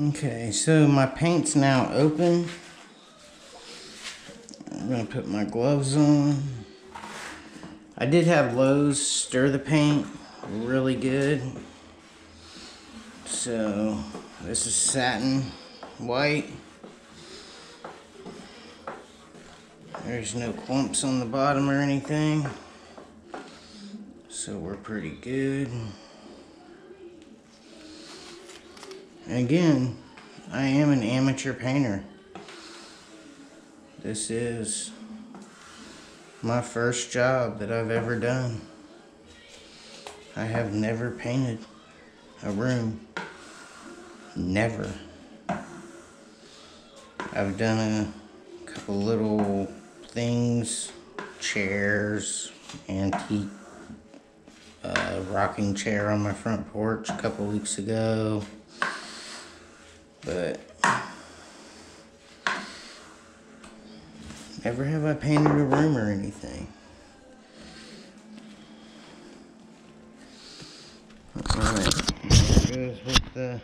Okay, so my paint's now open. I'm gonna put my gloves on. I did have Lowe's stir the paint really good. So this is satin white. There's no clumps on the bottom or anything. So we're pretty good. Again, I am an amateur painter. This is my first job that I've ever done. I have never painted a room. Never. I've done a couple little things, chairs, antique rocking chair on my front porch a couple weeks ago. But never have I painted a room or anything. Alright, here goes with the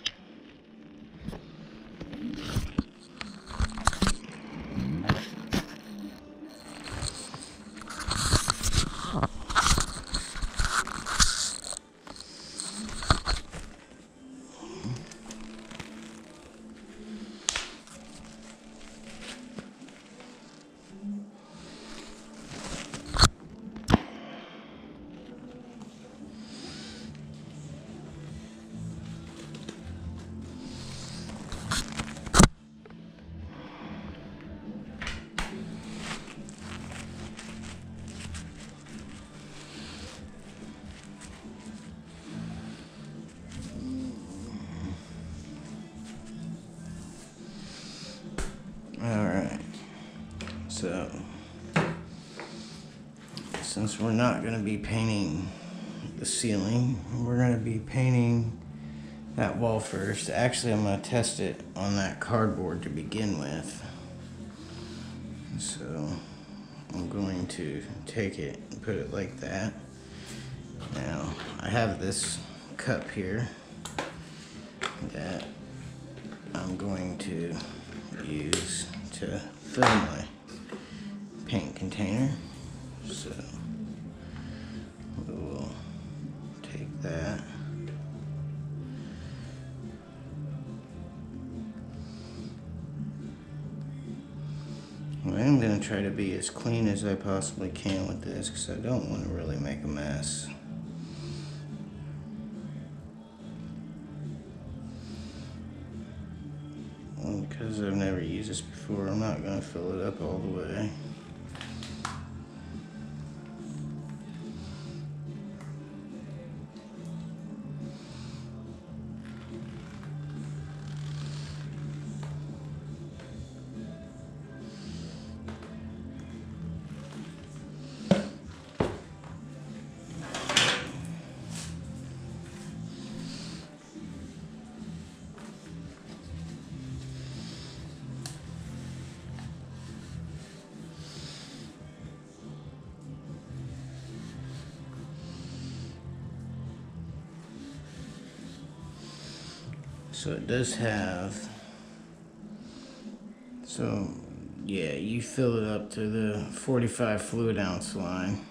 since we're not going to be painting the ceiling, we're going to be painting that wall first. Actually, I'm going to test it on that cardboard to begin with. So I'm going to take it and put it like that. Now, I have this cup here that I'm going to use to fill my paint container. So we'll take that. I'm going to try to be as clean as I possibly can with this because I don't want to really make a mess. Well, because I've never used this before, I'm not going to fill it up all the way. So it does have, so yeah, you fill it up to the 45 fluid ounce line,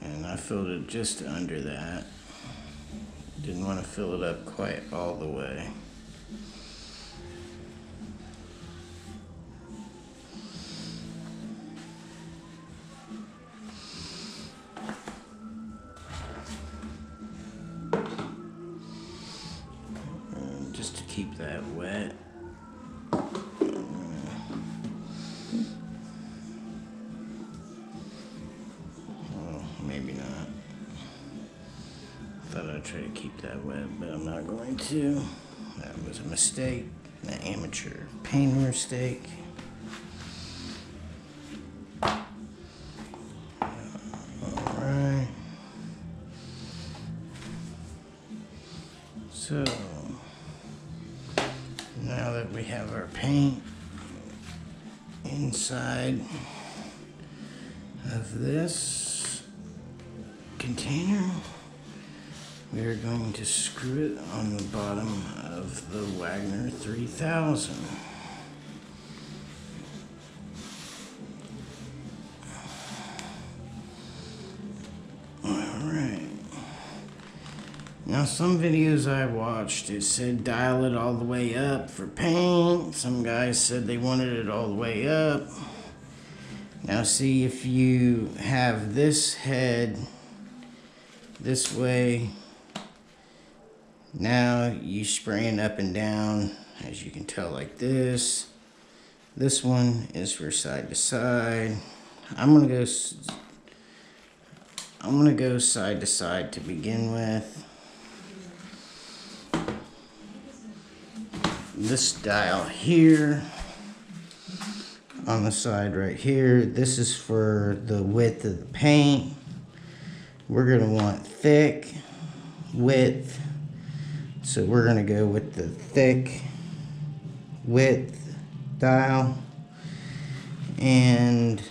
and I filled it just under that. Didn't want to fill it up quite all the way. Keep that wet. Well, maybe not. Thought I'd try to keep that wet, but I'm not going to. That was a mistake, an amateur painter mistake. Alright. So now that we have our paint inside of this container, we are going to screw it on the bottom of the Wagner 3000. Alright. Now some videos I watched, it said dial it all the way up for pain. Some guys said they wanted it all the way up. Now see, if you have this head this way, now you spraying up and down, as you can tell, like this. This one is for side to side. I'm gonna go side to side to begin with. This dial here on the side right here, this is for the width of the paint. We're gonna want thick, width. So we're going to go with the thick width dial, and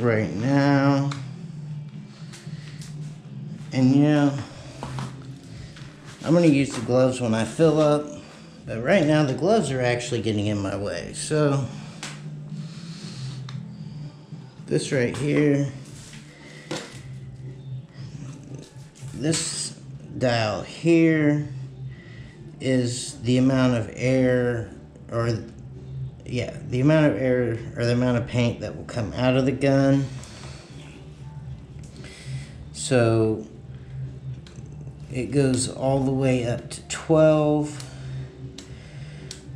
right now, and you know, I'm going to use the gloves when I fill up, but right now the gloves are actually getting in my way. So this right here, this dial here is the amount of air, or yeah, the amount of air or the amount of paint that will come out of the gun. So it goes all the way up to 12.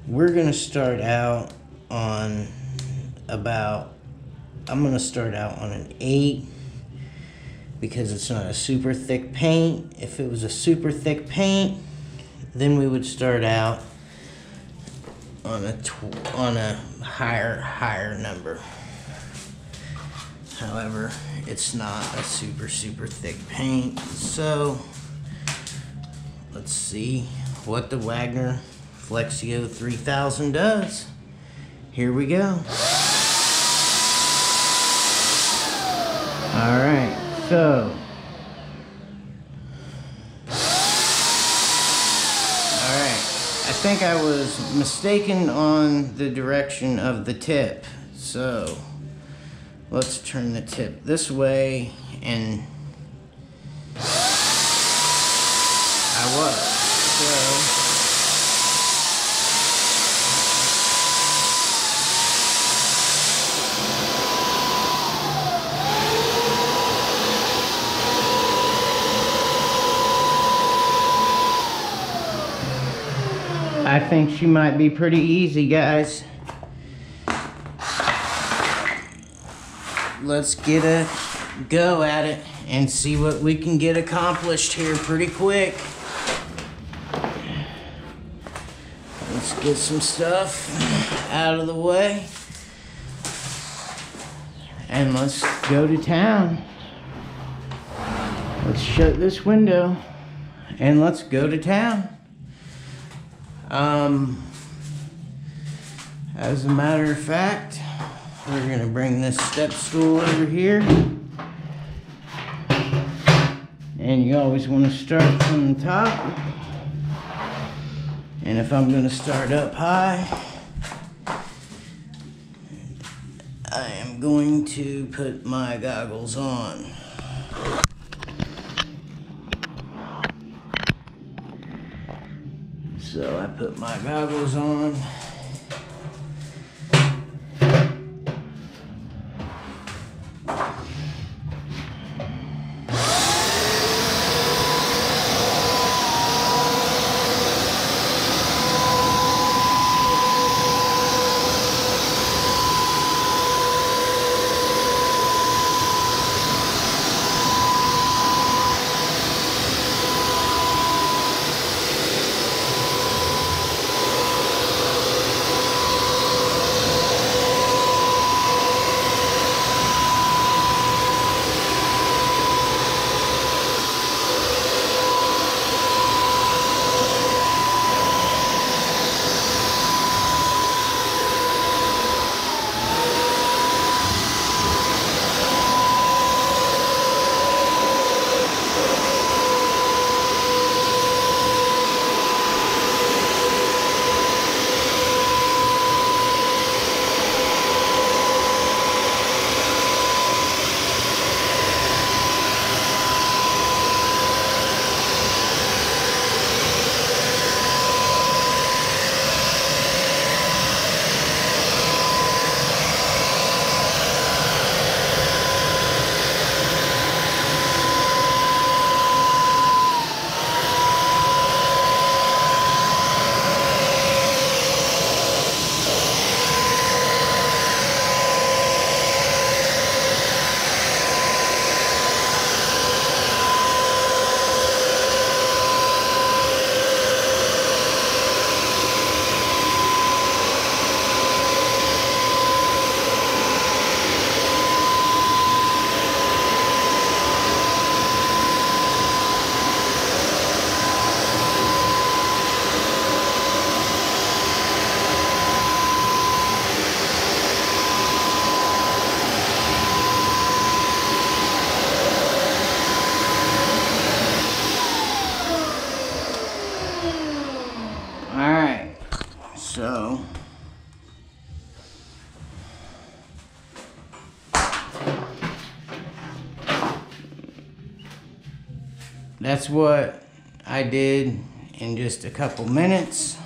We're gonna start out on about, I'm gonna start out on an 8. Because it's not a super thick paint. If it was a super thick paint, then we would start out on a higher number. However, it's not a super thick paint, so let's see what the Wagner Flexio 3000 does. Here we go. All right. So, alright, I think I was mistaken on the direction of the tip, so let's turn the tip this way, and I was, so... I think she might be pretty easy, guys. Let's get a go at it and see what we can get accomplished here pretty quick. Let's get some stuff out of the way. And let's go to town. Let's shut this window and let's go to town. As a matter of fact, we're gonna bring this step stool over here, and you always want to start from the top, and if I'm gonna start up high, I am going to put my goggles on. So I put my goggles on. that's what I did in just a couple minutes.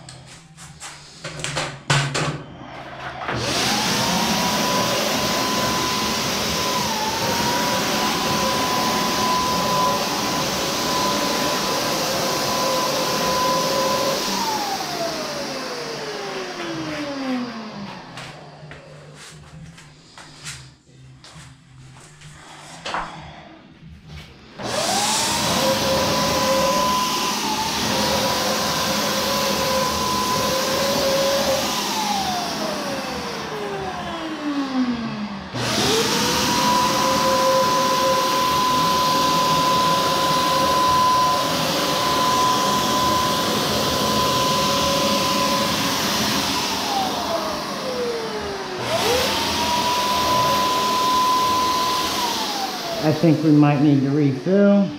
I think we might need to refill,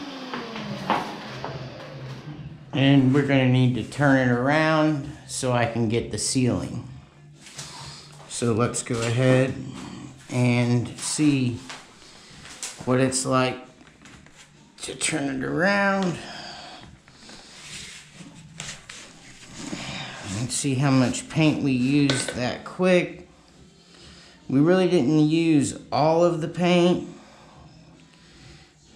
and we're going to need to turn it around so I can get the ceiling. So let's go ahead and see what it's like to turn it around and see how much paint we used that quick. We really didn't use all of the paint.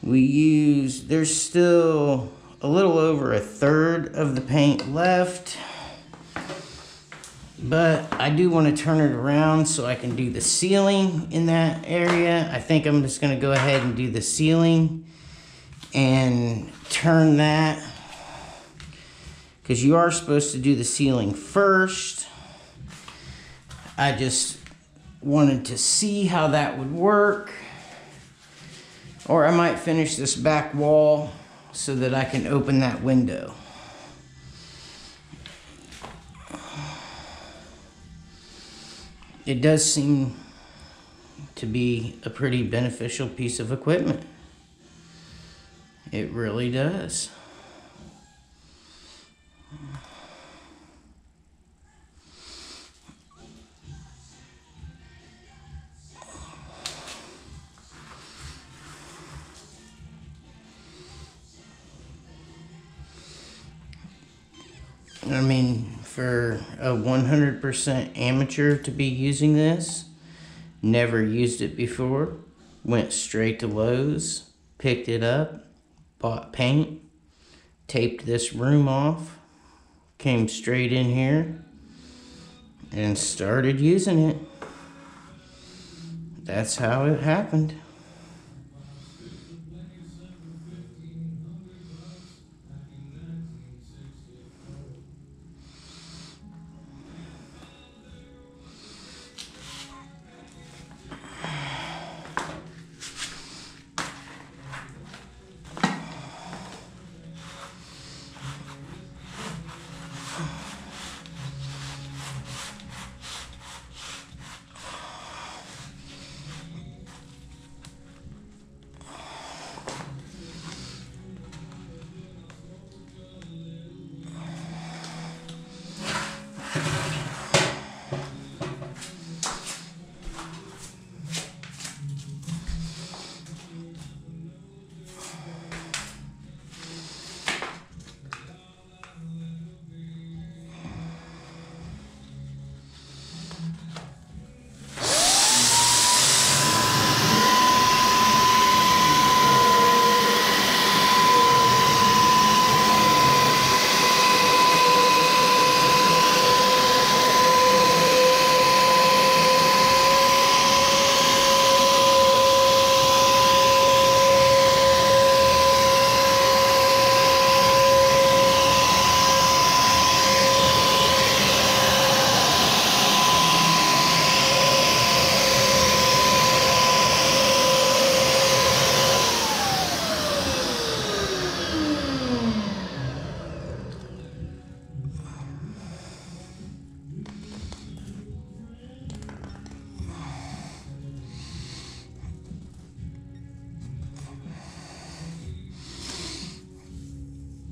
We used, there's still a little over a third of the paint left, but I do want to turn it around so I can do the ceiling in that area. I think I'm just going to go ahead and do the ceiling and turn that, because you are supposed to do the ceiling first. I just wanted to see how that would work. Or I might finish this back wall so that I can open that window. It does seem to be a pretty beneficial piece of equipment. It really does. I mean, for a 100% amateur to be using this, never used it before, went straight to Lowe's, picked it up, bought paint, taped this room off, came straight in here, and started using it. That's how it happened.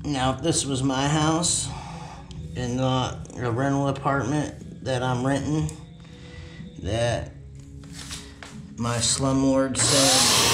Now, if this was my house and not a rental apartment that I'm renting, that my slumlord said